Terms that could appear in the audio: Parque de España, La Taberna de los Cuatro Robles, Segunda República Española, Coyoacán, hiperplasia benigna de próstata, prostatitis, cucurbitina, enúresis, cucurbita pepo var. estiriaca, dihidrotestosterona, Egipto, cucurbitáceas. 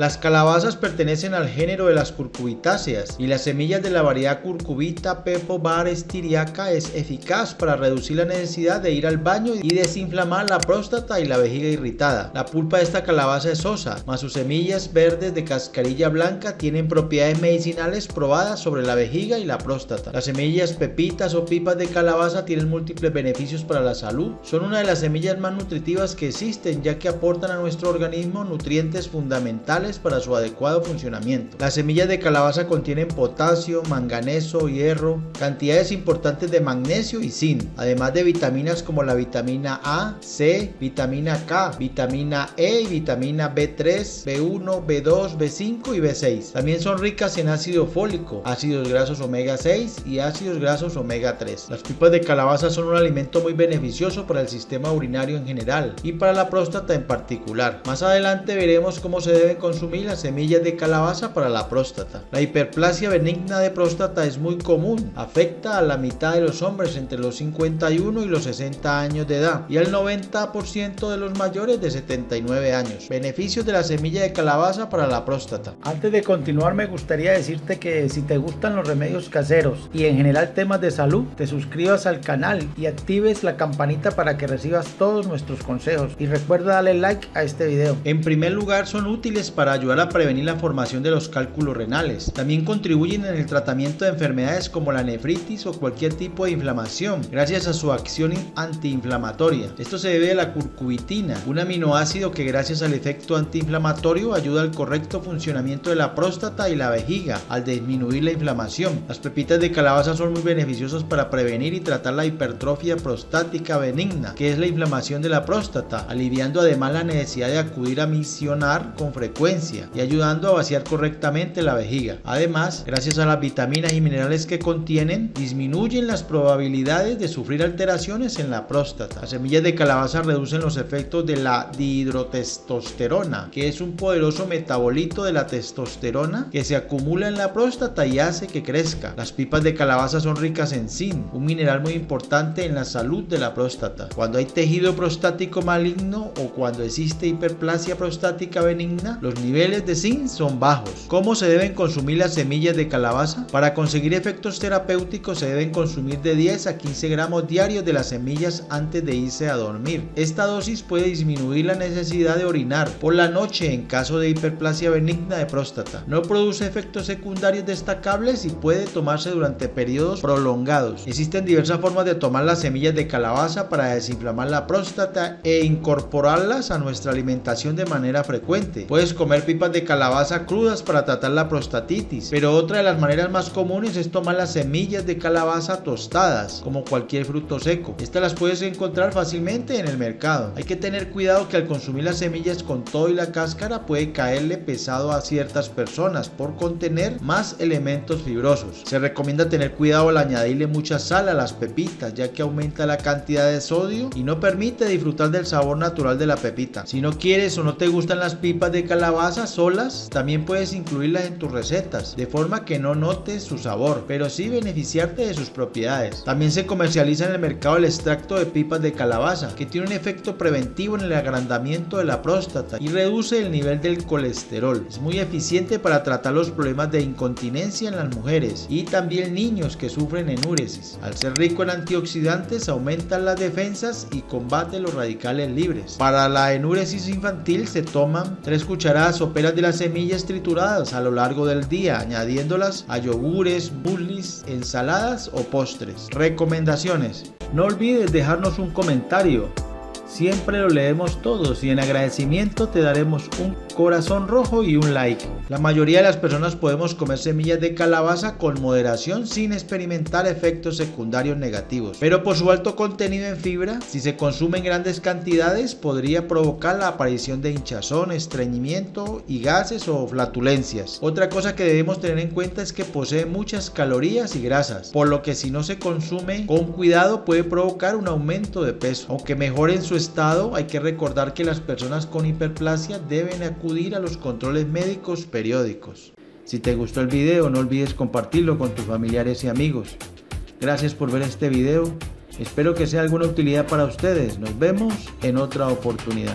Las calabazas pertenecen al género de las cucurbitáceas y las semillas de la variedad cucurbita pepo var. Estiriaca es eficaz para reducir la necesidad de ir al baño y desinflamar la próstata y la vejiga irritada. La pulpa de esta calabaza es sosa, mas sus semillas verdes de cascarilla blanca tienen propiedades medicinales probadas sobre la vejiga y la próstata. Las semillas pepitas o pipas de calabaza tienen múltiples beneficios para la salud. Son una de las semillas más nutritivas que existen, ya que aportan a nuestro organismo nutrientes fundamentales para su adecuado funcionamiento. Las semillas de calabaza contienen potasio, manganeso, hierro, cantidades importantes de magnesio y zinc, además de vitaminas como la vitamina A, C, vitamina K, vitamina E y vitamina B3, B1, B2, B5 y B6. También son ricas en ácido fólico, ácidos grasos omega 6 y ácidos grasos omega 3. Las pipas de calabaza son un alimento muy beneficioso para el sistema urinario en general y para la próstata en particular. Más adelante veremos cómo se deben consumir las semillas de calabaza para la próstata. La hiperplasia benigna de próstata es muy común, afecta a la mitad de los hombres entre los 51 y los 60 años de edad y al 90% de los mayores de 79 años. Beneficios de la semilla de calabaza para la próstata. Antes de continuar, me gustaría decirte que si te gustan los remedios caseros y en general temas de salud, te suscribas al canal y actives la campanita para que recibas todos nuestros consejos, y recuerda darle like a este video. En primer lugar, son útiles para ayudar a prevenir la formación de los cálculos renales. También contribuyen en el tratamiento de enfermedades como la nefritis o cualquier tipo de inflamación gracias a su acción antiinflamatoria. Esto se debe a la cucurbitina, un aminoácido que gracias al efecto antiinflamatorio ayuda al correcto funcionamiento de la próstata y la vejiga al disminuir la inflamación. Las pepitas de calabaza son muy beneficiosas para prevenir y tratar la hipertrofia prostática benigna, que es la inflamación de la próstata, aliviando además la necesidad de acudir a misionar con frecuencia y ayudando a vaciar correctamente la vejiga. Además, gracias a las vitaminas y minerales que contienen, disminuyen las probabilidades de sufrir alteraciones en la próstata. Las semillas de calabaza reducen los efectos de la dihidrotestosterona, que es un poderoso metabolito de la testosterona que se acumula en la próstata y hace que crezca. Las pipas de calabaza son ricas en zinc, un mineral muy importante en la salud de la próstata. Cuando hay tejido prostático maligno o cuando existe hiperplasia prostática benigna, los niveles de zinc son bajos. ¿Cómo se deben consumir las semillas de calabaza? Para conseguir efectos terapéuticos se deben consumir de 10 a 15 gramos diarios de las semillas antes de irse a dormir. Esta dosis puede disminuir la necesidad de orinar por la noche en caso de hiperplasia benigna de próstata. No produce efectos secundarios destacables y puede tomarse durante periodos prolongados. Existen diversas formas de tomar las semillas de calabaza para desinflamar la próstata e incorporarlas a nuestra alimentación de manera frecuente. Puedes comer pipas de calabaza crudas para tratar la prostatitis, pero otra de las maneras más comunes es tomar las semillas de calabaza tostadas, como cualquier fruto seco. Estas las puedes encontrar fácilmente en el mercado. Hay que tener cuidado que al consumir las semillas con todo y la cáscara puede caerle pesado a ciertas personas por contener más elementos fibrosos. Se recomienda tener cuidado al añadirle mucha sal a las pepitas, ya que aumenta la cantidad de sodio y no permite disfrutar del sabor natural de la pepita. Si no quieres o no te gustan las pipas de calabaza solas, también puedes incluirlas en tus recetas, de forma que no notes su sabor, pero sí beneficiarte de sus propiedades. También se comercializa en el mercado el extracto de pipas de calabaza, que tiene un efecto preventivo en el agrandamiento de la próstata y reduce el nivel del colesterol. Es muy eficiente para tratar los problemas de incontinencia en las mujeres y también niños que sufren enúresis. Al ser rico en antioxidantes, aumentan las defensas y combate los radicales libres. Para la enúresis infantil se toman 3 cucharadas soperas de las semillas trituradas a lo largo del día, añadiéndolas a yogures, mueslis, ensaladas o postres. Recomendaciones: no olvides dejarnos un comentario, siempre lo leemos todos y en agradecimiento te daremos un corazón rojo y un like. La mayoría de las personas podemos comer semillas de calabaza con moderación sin experimentar efectos secundarios negativos, pero por su alto contenido en fibra, si se consume en grandes cantidades podría provocar la aparición de hinchazón, estreñimiento y gases o flatulencias. Otra cosa que debemos tener en cuenta es que posee muchas calorías y grasas, por lo que si no se consume con cuidado puede provocar un aumento de peso. Aunque mejore en su estado, hay que recordar que las personas con hiperplasia deben acudir a los controles médicos periódicos. Si te gustó el video, no olvides compartirlo con tus familiares y amigos. Gracias por ver este video, espero que sea de alguna utilidad para ustedes. Nos vemos en otra oportunidad.